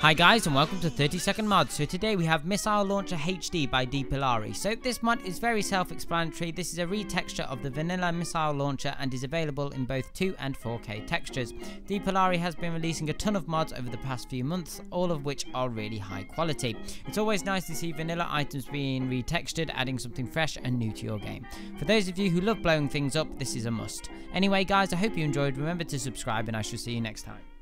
Hi guys and welcome to 30 Second Mods. So today we have Missile Launcher HD by Dpillari. So this mod is very self-explanatory. This is a retexture of the vanilla missile launcher and is available in both 2 and 4K textures. Dpillari has been releasing a ton of mods over the past few months, all of which are really high quality. It's always nice to see vanilla items being retextured, adding something fresh and new to your game. For those of you who love blowing things up, this is a must. Anyway guys, I hope you enjoyed. Remember to subscribe and I shall see you next time.